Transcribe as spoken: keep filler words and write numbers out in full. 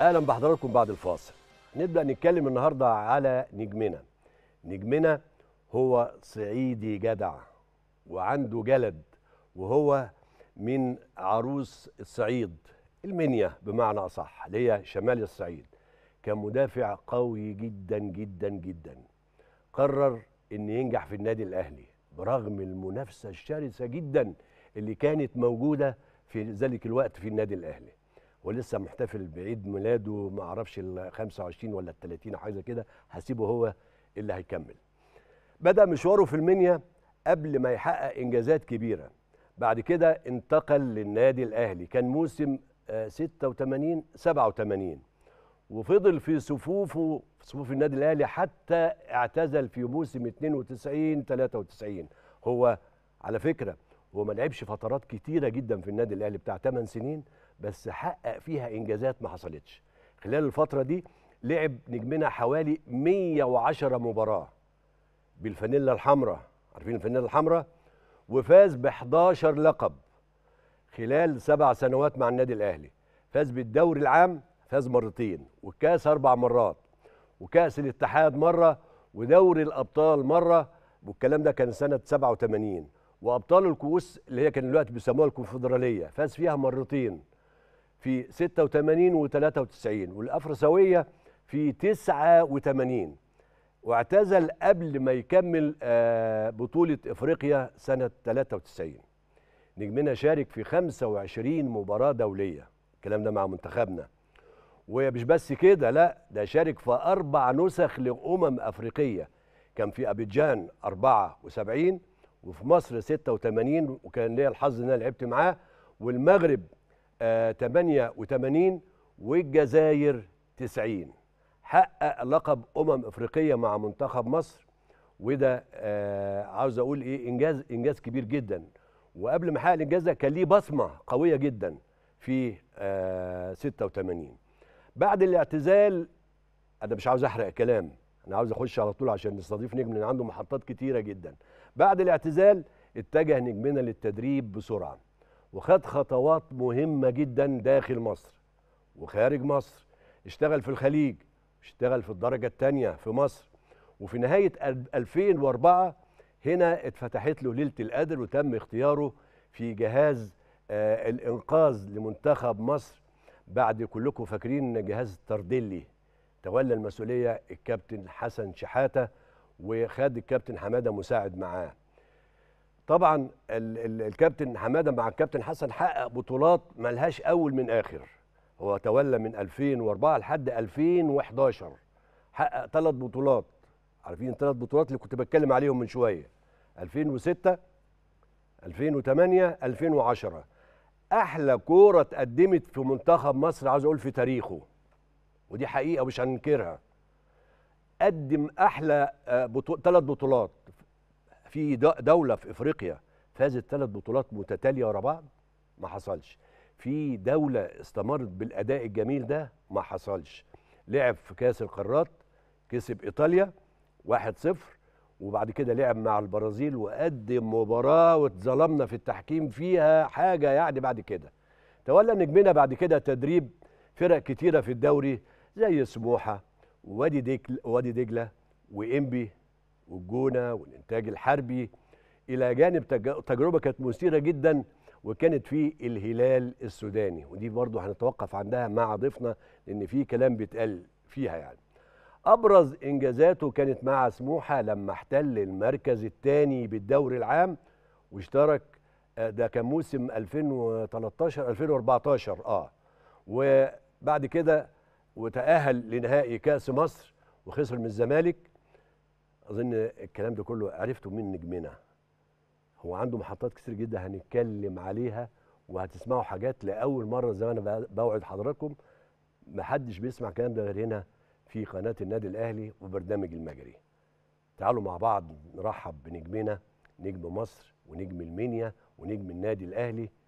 اهلا بحضراتكم بعد الفاصل. نبدا نتكلم النهارده على نجمنا. نجمنا هو صعيدي جدع وعنده جلد، وهو من عروس الصعيد، المنيا بمعنى اصح، اللي هي شمال الصعيد. كان مدافع قوي جدا جدا جدا. قرر ان ينجح في النادي الاهلي برغم المنافسه الشرسه جدا اللي كانت موجوده في ذلك الوقت في النادي الاهلي. ولسه محتفل بعيد ميلاده، ما اعرفش ال خمسة وعشرين ولا ال ثلاثين حاجه كده، هسيبه هو اللي هيكمل. بدا مشواره في المنيا قبل ما يحقق انجازات كبيره. بعد كده انتقل للنادي الاهلي، كان موسم ستة وثمانين سبعة وثمانين وفضل في صفوفه في صفوف النادي الاهلي حتى اعتزل في موسم اثنين وتسعين ثلاثة وتسعين. هو على فكره هو ما لعبش فترات كتيره جدا في النادي الاهلي، بتاع ثمان سنين بس، حقق فيها انجازات ما حصلتش. خلال الفتره دي لعب نجمنا حوالي مئة وعشرة مباراة بالفانيلا الحمراء، عارفين الفانيلا الحمراء، وفاز ب أحد عشر لقب خلال سبع سنوات مع النادي الاهلي. فاز بالدوري العام، فاز مرتين، والكاس اربع مرات، وكاس الاتحاد مره، ودوري الابطال مره، والكلام ده كان سنه سبعة وثمانين. وابطال الكؤوس اللي هي كان دلوقتي بيسموها الكونفدراليه فاز فيها مرتين في ستة وثمانين وثلاثة وتسعين، والافرساويه في تسعة وثمانين. واعتزل قبل ما يكمل بطوله افريقيا سنه ثلاثة وتسعين. نجمنا شارك في خمسة وعشرين مباراة دوليه، الكلام ده مع منتخبنا. ومش بس كده، لا ده شارك في اربع نسخ لامم افريقيه، كان في أبيدجان أربعة وسبعين، وفي مصر ستة وثمانين وكان ليا الحظ ان انا لعبت معاه، والمغرب آه ثمانية وثمانين، والجزائر تسعين. حقق لقب امم افريقيه مع منتخب مصر، وده آه عاوز اقول ايه، انجاز انجاز كبير جدا. وقبل ما يحقق الانجاز ده كان ليه بصمه قويه جدا في آه ستة وثمانين. بعد الاعتزال، انا مش عاوز احرق كلام، انا عاوز اخش على طول عشان نستضيف نجم لان عنده محطات كتيره جدا. بعد الاعتزال اتجه نجمنا للتدريب بسرعه، وخد خطوات مهمه جدا داخل مصر وخارج مصر. اشتغل في الخليج، اشتغل في الدرجه الثانيه في مصر، وفي نهايه ألفين وأربعة هنا اتفتحت له ليله القدر، وتم اختياره في جهاز آه الانقاذ لمنتخب مصر. بعد كلكم فاكرين جهاز تردلي، تولى المسؤوليه الكابتن حسن شحاتة، وخد الكابتن حمادة مساعد معاه. طبعا الكابتن حمادة مع الكابتن حسن حقق بطولات ملهاش اول من اخر. هو تولى من ألفين وأربعة لحد ألفين وأحد عشر، حقق ثلاث بطولات، عارفين الثلاث بطولات اللي كنت بتكلم عليهم من شويه، ألفين وستة ألفين وثمانية ألفين وعشرة. احلى كوره اتقدمت في منتخب مصر عاوز اقول في تاريخه، ودي حقيقه مش هننكرها. قدم احلى ثلاث بطولات في دوله في افريقيا، فازت ثلاث بطولات متتاليه ورا بعض، ما حصلش. في دوله استمرت بالاداء الجميل ده، ما حصلش. لعب في كاس القارات، كسب ايطاليا واحد صفر، وبعد كده لعب مع البرازيل وقدم مباراه واتظلمنا في التحكيم فيها حاجه يعني. بعد كده تولى نجمنا بعد كده تدريب فرق كتيره في الدوري زي سموحه ووادي دجله ووادي دجله وانبي والجونه والانتاج الحربي، الى جانب تجربه كانت مثيره جدا وكانت في الهلال السوداني، ودي برضو هنتوقف عندها مع ضيفنا لان في كلام بيتقال فيها يعني. ابرز انجازاته كانت مع سموحه لما احتل المركز الثاني بالدوري العام، واشترك ده كان موسم ألفين وثلاثة عشر ألفين وأربعة عشر اه وبعد كده وتأهل لنهائي كأس مصر وخسر من الزمالك. أظن الكلام ده كله عرفته من نجمنا. هو عنده محطات كتير جدا هنتكلم عليها، وهتسمعوا حاجات لأول مرة زي ما أنا بوعد حضراتكم، محدش بيسمع الكلام ده غير هنا في قناة النادي الأهلي وبرنامج المجري. تعالوا مع بعض نرحب بنجمنا، نجم مصر ونجم المنيا ونجم النادي الأهلي،